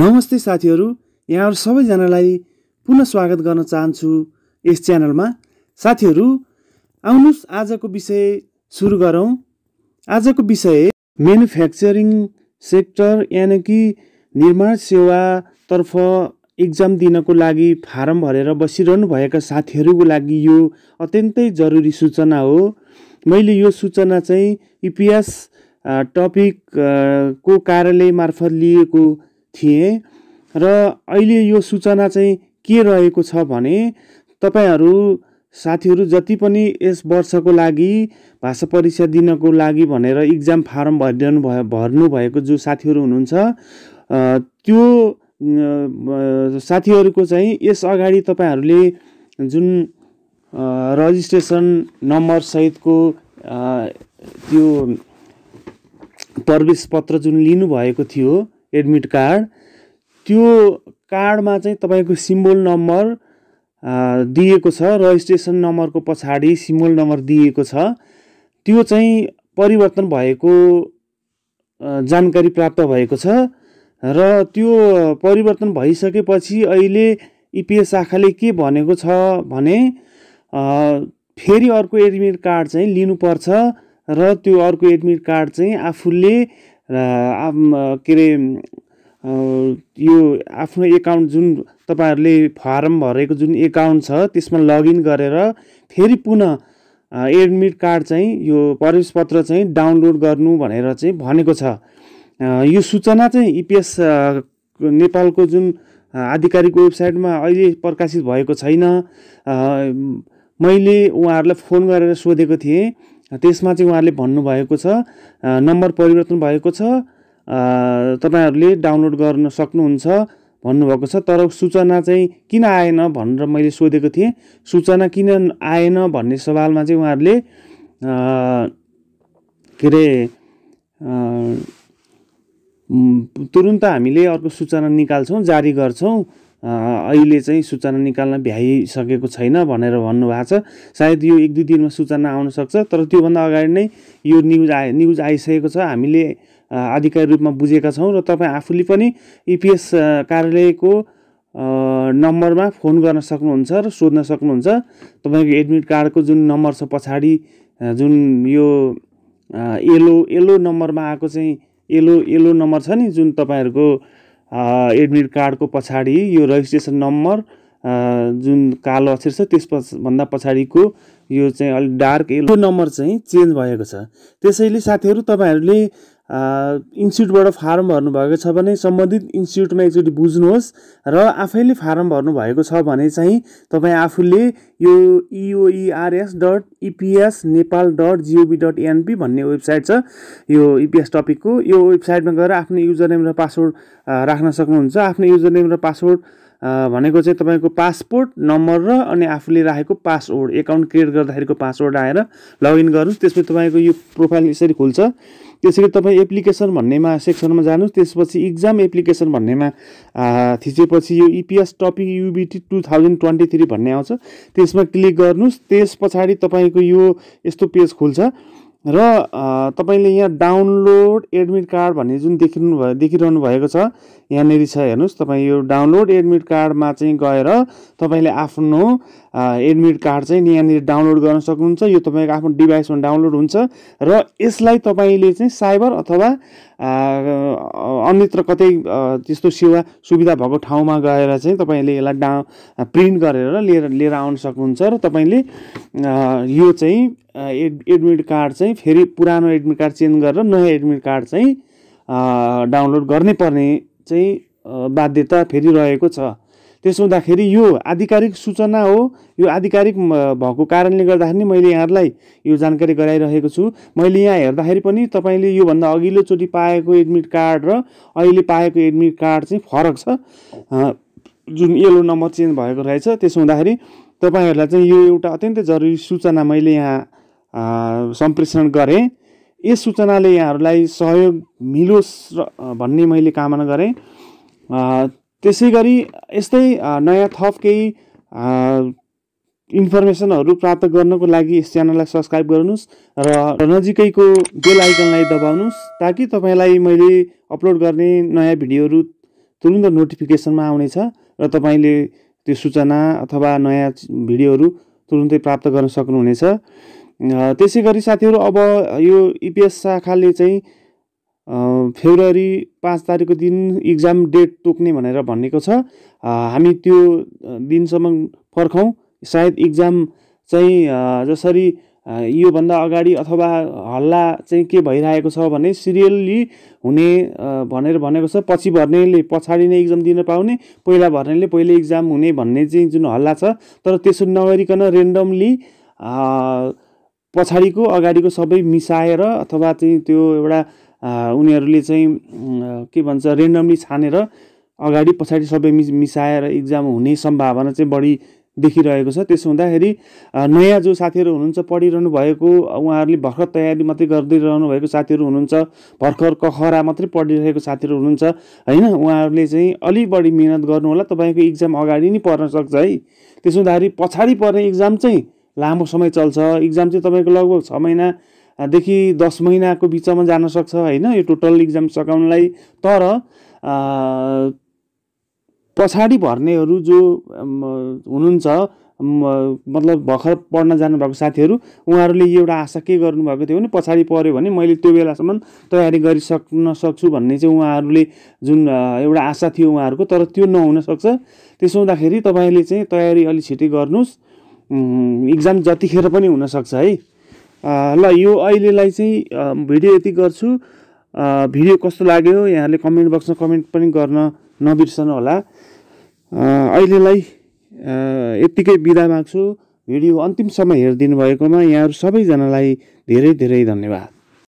नमस्ते साथीहरु, यहाँहरु सबैजनालाई पुनः स्वागत गर्न चाहन्छु यस च्यानलमा। साथीहरु आउनुस आजको विषय सुरु गरौं। आजको विषय म्यानुफ्याक्चरिङ सेक्टर यानी कि निर्माण सेवा तर्फ एक्जाम दिनको लागि फारम भरेर बसिरहनु भएका साथीहरुको लागि यो अत्यन्तै जरुरी सूचना हो। मैले यो सूचना चाहिँ EPS टपिक को कार्यालय मार्फत लिएको थिए र अहिले यो सूचना चाहिँ के रहेको छ भने तपाईहरु साथीहरु जति पनि यस वर्षको लागि भाषा परीक्षा दिनको लागि भनेर एक्जाम फारम भर्नु भएको जो साथीहरु हुनुहुन्छ त्यो साथीहरुको चाहिँ यस अगाडि तपाईहरुले जुन रजिस्ट्रेसन नम्बर सहितको त्यो प्रवेश पत्र जुन लिनु भएको थियो एडमिट कार्ड, त्यो कार्डमा चाहिँ तपाईको सिम्बोल नम्बर दिएको छ, रजिस्ट्रेसन नम्बरको पछाडी सिम्बोल नम्बर दिएको छ। त्यो चाहिँ परिवर्तन भएको जानकारी प्राप्त भएको छ र त्यो परिवर्तन भइसकेपछि अहिले EPS शाखाले के भनेको छ भने फेरि अर्को एडमिट कार्ड चाहिँ लिनुपर्छ र त्यो अर्को एडमिट कार्ड चाहिँ आफूले यो आफ्नो एकाउन्ट जुन तपाईहरुले फारम भरेको जुन एकाउन्ट छ त्यसमा लगइन गरेर फेरि पुनः एडमिट कार्ड चाहिँ यो प्रवेश पत्र चाहिँ डाउनलोड गर्नु भनेर चाहिँ भनेको छ। यो सूचना चाहिँ EPS नेपालको जुन आधिकारिक वेबसाइटमा अहिले प्रकाशित भएको छैन। मैले उहाँहरुलाई फोन गरेर सोधेको थिएँ, त्यसमा चाहिँ उहाँले भन्नु भएको छ नम्बर परिवर्तन भएको छ, तपाईहरुले डाउनलोड गर्न सक्नुहुन्छ भन्नु भएको छ। तर सूचना चाहिँ किन आएन भनेर मैले सोधेको थिएँ। सूचना किन आएन भन्ने सवालमा चाहिँ उहाँहरुले तुरुन्त हामीले अर्को सूचना निकाल्छौं, जारी गर्छौं, अहिले चाहिँ सूचना निकाल्न भ्याइसकेको छैन भनेर भन्नु भएको छ। सायद यो 1-2 दिनमा सूचना आउन सक्छ, तर त्यो भन्दा अगाडि नै यो न्यूज आइसकेको छ, हामीले आधिकारिक रूपमा बुझेका छौं र तपाई आफूले पनि EPS कार्यालयको नम्बरमा फोन गर्न सक्नुहुन्छ र सोध्न सक्नुहुन्छ। तपाईको एडमिट कार्डको जुन नम्बर छ पछाडी जुन यो येलो नम्बरमा आएको चाहिँ येलो नम्बर छ नि, जुन तपाईहरुको एडमिट कार्डको पछाडी यो रजिस्ट्रेसन नम्बर जुन कालो अक्षर छ त्यसपछि भन्दा पछाडीको यो चाहिँ अलि डार्क येलो नम्बर चाहिँ चेन्ज भएको छ। त्यसैले साथीहरु तपाईहरुले इन्स्टिट्युटबाट फारम भर्नु भएको छ भने सम्बन्धित इन्स्टिट्युटमा एकचोटी बुझ्नुहोस् र आफैले फारम भर्नु भएको छ भने चाहिँ तपाई आफूले यो eoers.epsnepal.gov.np भन्ने वेबसाइट छ, यो EPS टपिकको यो वेबसाइटमा गएर आफ्नो युजर नेम र पासवर्ड राख्न सक्नुहुन्छ। आफ्नो युजर नेम र पासवर्ड भनेको चाहिँ तपाईको पासपोर्ट नम्बर र अनि आफूले राखेको पासवर्ड, एकाउन्ट क्रिएट गर्दाखेरिको पासवर्ड आएर लगइन गर्नुस्। त्यसपछि तपाईको यो प्रोफाइल यसरी खुल्छ। त्यसैले तपाई एप्लिकेसन भन्नेमा सेक्सनमा जानुस्, त्यसपछि एक्जाम एप्लिकेसन भन्नेमा थिचेपछि यो EPS टपिक UBT 2023 भन्ने आउँछ, त्यसमा क्लिक गर्नुस्। त्यसपछि तपाईको यो यस्तो पेज खुल्छ र तपाईले यहाँ डाउनलोड एडमिट कार्ड भन्ने जुन देखिरहनु भएको छ यहाँनेरि छ, हेर्नुस्। तपाई यो डाउनलोड एडमिट कार्डमा चाहिँ गएर तपाईले आफ्नो एडमिट कार्ड चाहिँ यहाँनेरि डाउनलोड गर्न सक्नुहुन्छ। यो तपाईको आफ्नो डिभाइसमा डाउनलोड हुन्छ र यसलाई तपाईले चाहिँ साइबर अथवा अन्यत्र कतै त्यस्तो सेवा सुविधा भएको ठाउँमा गएर चाहिँ तपाईले यसलाई प्रिन्ट गरेर लिएर आउन सक्नुहुन्छ र तपाईले यो चाहिँ एडमिट कार्ड चाहिँ फेरि पुरानो एडमिट कार्ड चेन्ज गरेर नयाँ एडमिट कार्ड चाहिँ डाउनलोड गर्नै पर्ने चाहिँ बाध्यता फेरि रहेको छ। त्यसो हुँदाखेरि यो आधिकारिक सूचना हो, यो आधिकारिक भएको कारणले गर्दाखेरि नि मैले यहाँहरुलाई यो जानकारी गराइरहेको छु। मैले यहाँ हेर्दाखेरि पनि तपाईले यो भन्दा अघिल्लो चोटी पाएको एडमिट कार्ड र अहिले पाएको एडमिट कार्ड चाहिँ फरक छ, जुन येलो नम्बर चेन्ज भएको रहेछ। त्यसो हुँदाखेरि तपाईहरुलाई चाहिँ यो एउटा अत्यन्तै जरुरी सूचना मैले यहाँ सम्प्रेषण गरे। यस सूचनाले यहाँहरुलाई सहयोग मिलोस् भन्ने मैले कामना गरे। त्यसैगरी यस्तै नयाँ थप केही इन्फर्मेसनहरु प्राप्त गर्नको लागि यस च्यानललाई सब्स्क्राइब गर्नुस् र नजिकैको बेल आइकनलाई दबाउनुस् ताकि तपाईलाई मैले अपलोड गर्ने नयाँ भिडियोहरु तुरुन्त नोटिफिकेसनमा आउनेछ र तपाईले त्यो सूचना अथवा नयाँ भिडियोहरु तुरुन्तै प्राप्त गर्न सक्नुहुनेछ। त्यसैगरी साथीहरु अब यो ईपीएस शाखाले चाहिँ फेब्रुअरी 5 तारिखको दिन एक्जाम डेट तोक्ने भनेर भनेको छ। हामी त्यो दिनसम्म पर्खौं। सायद एक्जाम चाहिँ जसरी यो भन्दा अगाडि अथवा हल्ला चाहिँ के भइरहेको छ भने सिरियलली हुने भनेर भनेको छ। पछि भर्नेले पछाडी नै एक्जाम दिन पाउने, पहिला भर्नेले पहिले एक्जाम हुने भन्ने चाहिँ जुन हल्ला छ, तर त्यसो नगरिकन रेन्डमली पछाडीको अगाडीको सबै मिसाएर अथवा चाहिँ त्यो एउटा उनीहरुले चाहिँ के भन्छ रेन्डमली छानेर अगाडि पछाडी सबै मिसाएर एक्जाम हुने सम्भावना चाहिँ बढी देखिरहेको छ। त्यसो हुँदाखेरि नयाँ जो साथीहरु हुनुहुन्छ पढिरहनु भएको, उहाँहरुले भर्खर तयारी मात्रै गर्दै रहनु भएको साथीहरु हुनुहुन्छ, भर्खर कखरा मात्रै पढिरहेको साथीहरु हुनुहुन्छ हैन, उहाँहरुले चाहिँ अलि बढी मेहनत गर्नु होला। तपाईको एक्जाम अगाडि नै पर्न सक्छ है। त्यसो हुँदाखेरि पछाडी पर्ने एक्जाम चाहिँ लामो समय चल्छ। एक्जाम चाहिँ तपाईको लगभग 6 महिना देखि 10 महिनाको बीचमा जान सक्छ हैन, यो टोटल एक्जाम सकाउनलाई। तर पछाडी भर्नेहरु जो हुनुहुन्छ मतलब भर्खर पढ्न जानु भएको साथीहरु, उहाँहरुले एउटा आशा के गर्नु भएको थियो भने पछाडी पर्यो भने मैले त्यो बेलासम्म तयारी गरि सक्न सक्छु भन्ने चाहिँ उहाँहरुले जुन एउटा आशा थियो उहाँहरुको, तर त्यो नहुन सक्छ। त्यसो हुँदाखेरि तपाईले चाहिँ तयारी अलि छिटै गर्नुस्। एक्जाम जतिखेर पनि हुन सक्छ है। ल यो अहिलेलाई चाहिँ भिडियो यति गर्छु। भिडियो कस्तो लाग्यो यहाँले कमेन्ट बक्समा कमेन्ट पनि गर्न नबिर्सनु होला। अहिलेलाई यतिकै बिदा माग्छु। भिडियो अन्तिम सम्म हेरिदिनु भएकोमा यहाँहरु सबैजनालाई धेरै धेरै धन्यवाद।